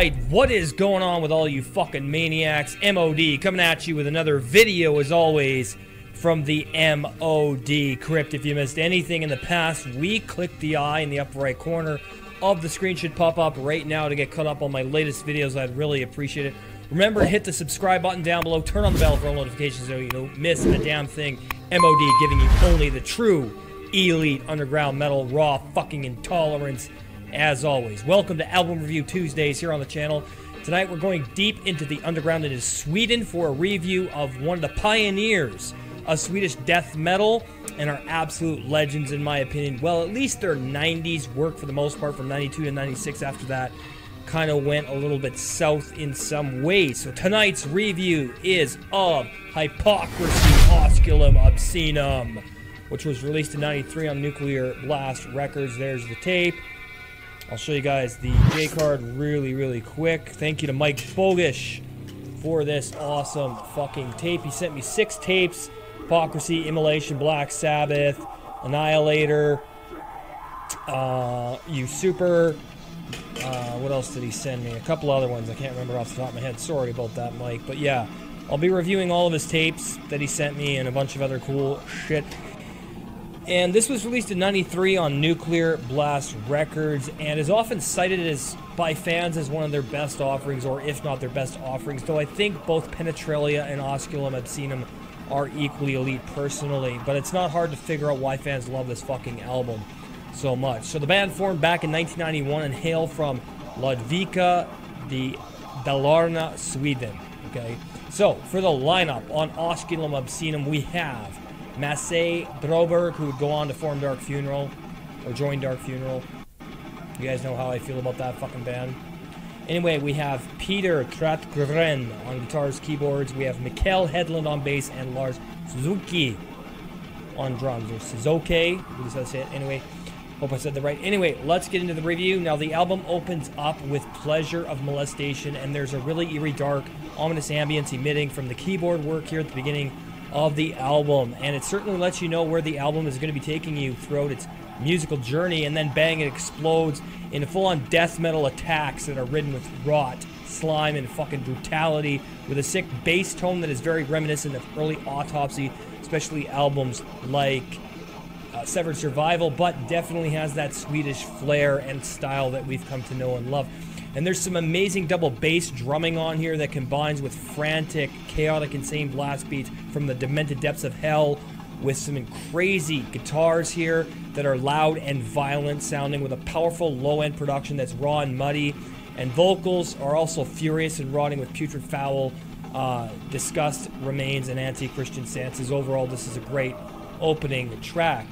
right, what is going on with all you fucking maniacs? M.O.D. coming at you with another video, as always, from the M.O.D. Crypt. If you missed anything in the past week, click the eye in the upper right corner of the screen. Should pop up right now to get caught up on my latest videos. I'd really appreciate it. Remember, hit the subscribe button down below. Turn on the bell for all notifications so you don't miss a damn thing. M.O.D. giving you only the true elite underground metal, raw fucking intolerance. As always, welcome to Album Review Tuesdays here on the channel. Tonight we're going deep into the underground into Sweden for a review of one of the pioneers of Swedish death metal and are absolute legends in my opinion. Well, at least their 90s work for the most part, from 92 to 96 after that kind of went a little bit south in some ways. So tonight's review is of Hypocrisy, Osculum Obscenum, which was released in 93 on Nuclear Blast Records. There's the tape. I'll show you guys the J card really quick. Thank you to Mike Bogish for this awesome fucking tape. He sent me 6 tapes: Hypocrisy, Immolation, Black Sabbath, Annihilator, Usuper. What else did he send me? A couple other ones I can't remember off the top of my head. Sorry about that, Mike. But yeah, I'll be reviewing all of his tapes that he sent me and a bunch of other cool shit. And this was released in 93 on Nuclear Blast Records and is often cited as by fans as one of their best offerings, or if not their best offerings, though I think both Penetralia and Osculum Obscenum are equally elite personally, but it's not hard to figure out why fans love this fucking album so much. So the band formed back in 1991 and hail from Ludvika, the Dalarna, Sweden. Okay, so for the lineup on Osculum Obscenum we have Massey Broberg, who would go on to form Dark Funeral, or join Dark Funeral. You guys know how I feel about that fucking band. Anyway, we have Peter Tratgren on guitars, keyboards. We have Mikkel Hedlund on bass and Lars Suzuki on drums. Or Suzuki, at least I say it. Anyway, hope I said that right. Anyway, let's get into the review. Now, the album opens up with Pleasure of Molestation, and there's a really eerie, dark, ominous ambience emitting from the keyboard work here at the beginning of the album, and it certainly lets you know where the album is going to be taking you throughout its musical journey. And then bang, it explodes into full-on death metal attacks that are ridden with rot, slime, and fucking brutality, with a sick bass tone that is very reminiscent of early Autopsy, especially albums like Severed Survival, but definitely has that Swedish flair and style that we've come to know and love. And there's some amazing double bass drumming on here that combines with frantic, chaotic, insane blast beats from the demented depths of hell, with some crazy guitars here that are loud and violent sounding, with a powerful low-end production that's raw and muddy. And vocals are also furious and rotting with putrid, foul, disgust, remains, and anti-Christian stances. Overall, this is a great opening track.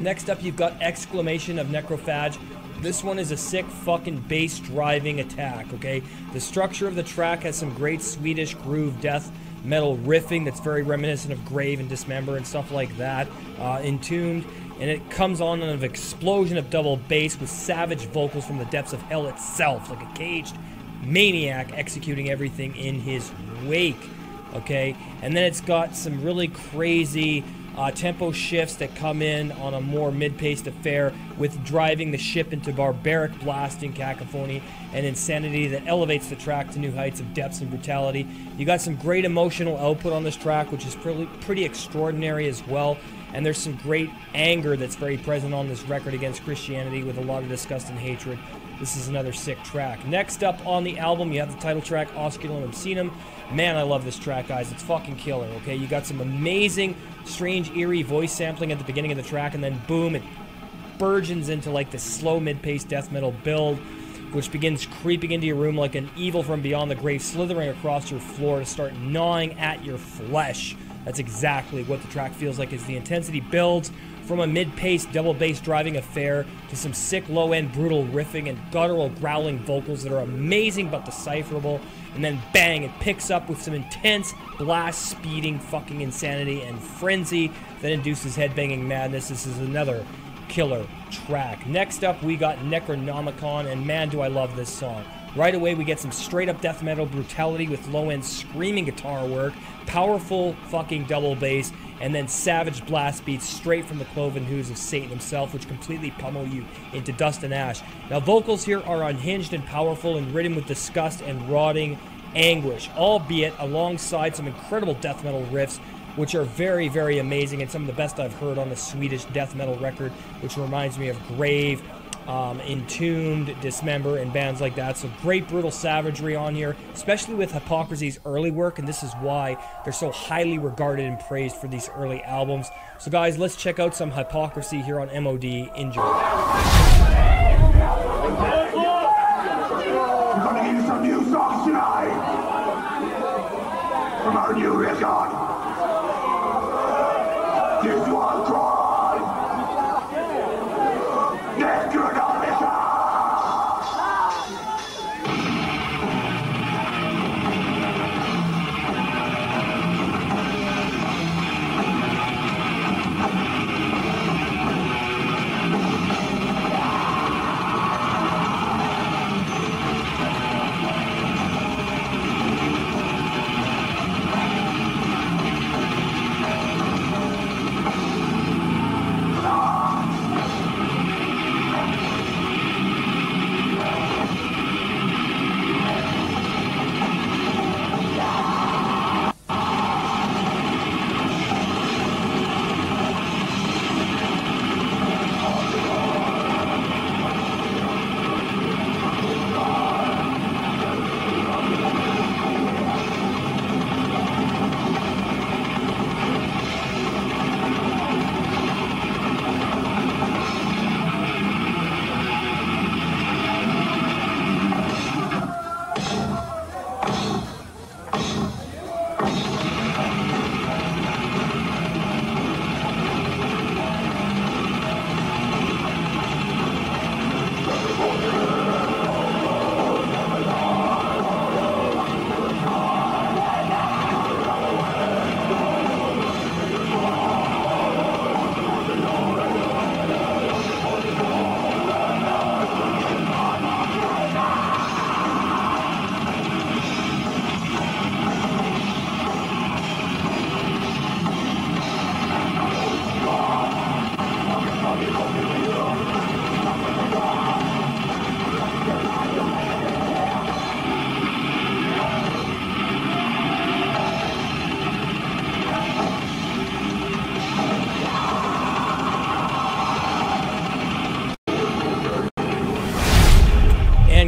Next up, you've got Exclamation of Necrophage. This one is a sick fucking bass driving attack, okay? The structure of the track has some great Swedish groove death metal riffing that's very reminiscent of Grave and Dismember and stuff like that, Entombed, and it comes on an explosion of double bass with savage vocals from the depths of hell itself, like a caged maniac executing everything in his wake, okay? And then it's got some really crazy tempo shifts that come in on a more mid-paced affair, with driving the ship into barbaric blasting, cacophony, and insanity that elevates the track to new heights of depths and brutality. You got some great emotional output on this track, which is pretty extraordinary as well. And there's some great anger that's very present on this record against Christianity, with a lot of disgust and hatred. This is another sick track. Next up on the album, you have the title track, Osculum Obscenum. Man, I love this track, guys. It's fucking killer, okay? You got some amazing, strange, eerie voice sampling at the beginning of the track, and then boom, it burgeons into like this slow, mid-paced death metal build, which begins creeping into your room like an evil from beyond the grave, slithering across your floor to start gnawing at your flesh. That's exactly what the track feels like, as the intensity builds from a mid-paced double bass driving affair to some sick low-end brutal riffing and guttural growling vocals that are amazing but decipherable. And then bang, it picks up with some intense blast speeding fucking insanity and frenzy that induces headbanging madness. This is another killer track. Next up, we got Necronomicon, and man, do I love this song. Right away, we get some straight-up death metal brutality with low-end screaming guitar work, powerful fucking double bass, and then savage blast beats straight from the cloven hooves of Satan himself, which completely pummel you into dust and ash. Now, vocals here are unhinged and powerful and ridden with disgust and rotting anguish, albeit alongside some incredible death metal riffs, which are very, very amazing and some of the best I've heard on a Swedish death metal record, which reminds me of Grave, Entombed, Dismember, and bands like that. So great brutal savagery on here, especially with Hypocrisy's early work, and this is why they're so highly regarded and praised for these early albums. So guys, let's check out some Hypocrisy here on M.O.D. Enjoy. From our new record, this one called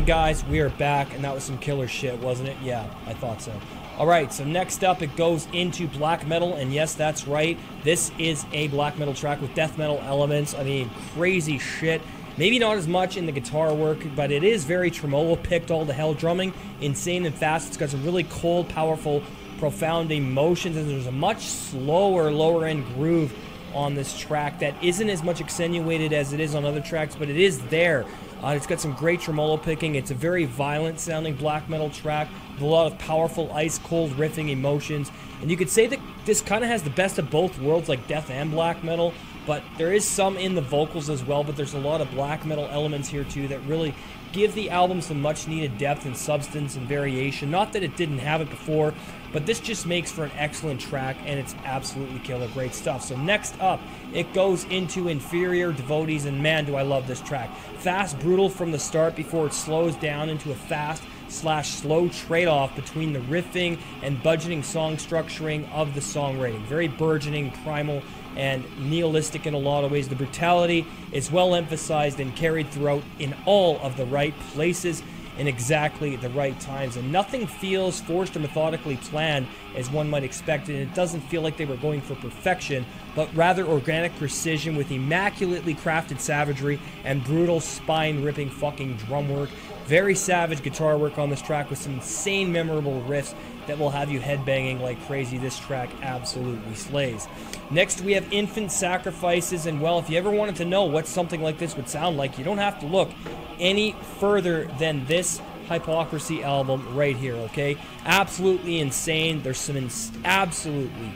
Guys, we are back, and that was some killer shit, wasn't it? Yeah, I thought so. Alright, so next up it goes into black metal, and yes, that's right, this is a black metal track with death metal elements. I mean, crazy shit. Maybe not as much in the guitar work, but it is very tremolo picked all the hell, drumming insane and fast. It's got some really cold, powerful, profound emotions, and there's a much slower, lower end groove on this track that isn't as much accentuated as it is on other tracks, but it is there. It's got some great tremolo picking. It's a very violent sounding black metal track with a lot of powerful ice cold riffing emotions, and you could say that this kind of has the best of both worlds, like death and black metal, but there is some in the vocals as well. But there's a lot of black metal elements here too that really give the album some much needed depth and substance and variation. Not that it didn't have it before, but this just makes for an excellent track, and it's absolutely killer, great stuff. So next up, it goes into Inferior Devotees, and man, do I love this track. Fast, brutal from the start before it slows down into a fast/slow trade-off between the riffing and budgeting song structuring of the songwriting. Very burgeoning, primal, and nihilistic in a lot of ways. The brutality is well emphasized and carried throughout in all of the right places in exactly the right times, and nothing feels forced or methodically planned as one might expect, and it doesn't feel like they were going for perfection, but rather organic precision with immaculately crafted savagery and brutal spine-ripping fucking drum work. Very savage guitar work on this track with some insane memorable riffs that will have you headbanging like crazy. This track absolutely slays. Next we have Infant Sacrifices, and well, if you ever wanted to know what something like this would sound like, you don't have to look any further than this Hypocrisy album right here, okay? Absolutely insane. There's some absolutely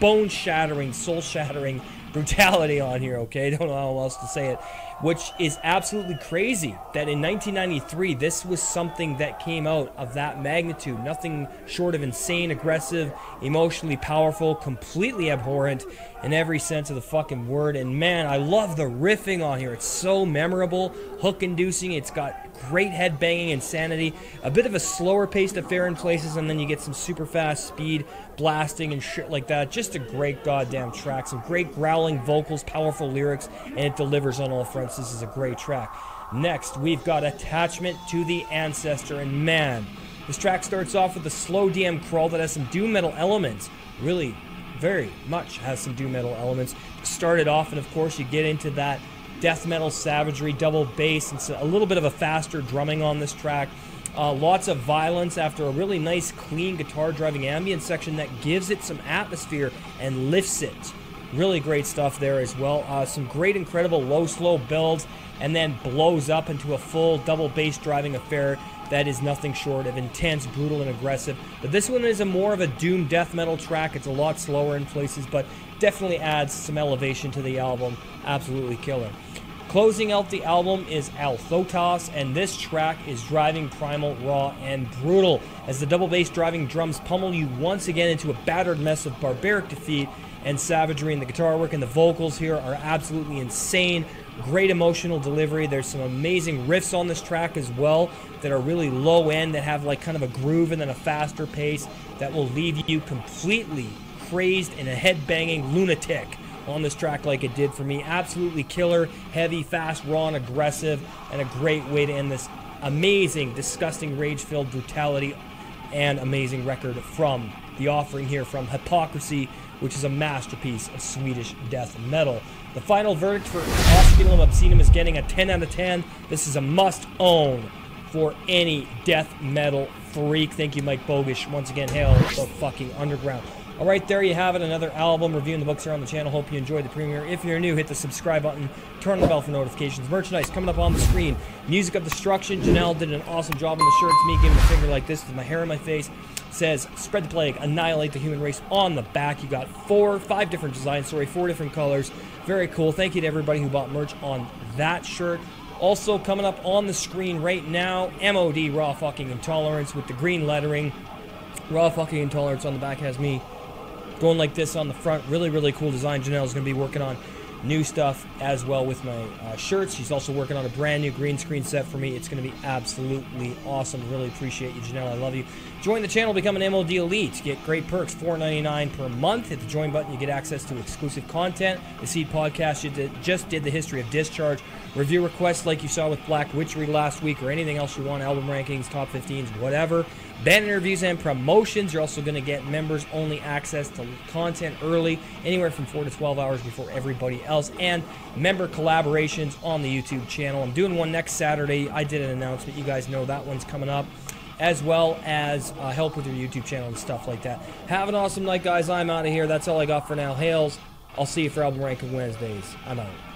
bone-shattering, soul-shattering brutality on here, okay? Don't know how else to say it. which is absolutely crazy that in 1993, this was something that came out of that magnitude. Nothing short of insane, aggressive, emotionally powerful, completely abhorrent in every sense of the fucking word. And man, I love the riffing on here. It's so memorable, hook-inducing. It's got great head-banging insanity, a bit of a slower-paced affair in places, and then you get some super-fast speed blasting and shit like that. Just a great goddamn track. Some great growling vocals, powerful lyrics, and it delivers on all fronts. This is a great track. Next, we've got Attachment to the Ancestor, and man, this track starts off with a slow DM crawl that has some doom metal elements. Really, very much has some doom metal elements. Started off, and of course, you get into that death metal savagery, double bass, and so a little bit of a faster drumming on this track. Lots of violence after a really nice, clean guitar-driving ambient section that gives it some atmosphere and lifts it. Really great stuff there as well. Some great, incredible low-slow builds, and then blows up into a full double bass driving affair that is nothing short of intense, brutal, and aggressive. But this one is a more of a doom death metal track. It's a lot slower in places, but definitely adds some elevation to the album. Absolutely killer. Closing out the album is Althotas, and this track is driving, primal, raw, and brutal as the double bass driving drums pummel you once again into a battered mess of barbaric defeat and savagery, and the guitar work and the vocals here are absolutely insane. Great emotional delivery. There's some amazing riffs on this track as well that are really low end, that have like kind of a groove and then a faster pace that will leave you completely crazed and a head-banging lunatic on this track, like it did for me. Absolutely killer, heavy, fast, raw, and aggressive, and a great way to end this amazing, disgusting, rage-filled brutality and amazing record from the offering here from Hypocrisy, which is a masterpiece of Swedish death metal. The final verdict for Osculum Obscenum is getting a 10 out of 10. This is a must-own for any death metal freak. Thank you, Mike Bogish. Once again, hail the fucking underground. All right, there you have it, another album reviewing the books here on the channel. Hope you enjoyed the premiere. If you're new, hit the subscribe button, turn on the bell for notifications. Merchandise coming up on the screen. Music of Destruction. Janelle did an awesome job on the shirt. It's me giving a finger like this with my hair in my face. It says, spread the plague, annihilate the human race on the back. You got five different designs, sorry, 4 different colors. Very cool. Thank you to everybody who bought merch on that shirt. Also coming up on the screen right now, M.O.D. Raw Fucking Intolerance with the green lettering. Raw Fucking Intolerance on the back has me going like this on the front. Really, really cool design. Janelle's going to be working on new stuff as well with my shirts. She's also working on a brand new green screen set for me. It's going to be absolutely awesome. Really appreciate you, Janelle. I love you. Join the channel. Become an M.O.D. Elite. Get great perks. $4.99 per month. Hit the join button. You get access to exclusive content. The Seed Podcast just did the history of Discharge. Review requests like you saw with Black Witchery last week, or anything else you want. Album rankings, top 15s, whatever. Band interviews and promotions. You're also going to get members-only access to content early, anywhere from 4 to 12 hours before everybody else, and member collaborations on the YouTube channel. I'm doing one next Saturday. I did an announcement. You guys know that one's coming up, as well as help with your YouTube channel and stuff like that. Have an awesome night, guys. I'm out of here. That's all I got for now. Hails. I'll see you for Album Ranking Wednesdays. I'm out.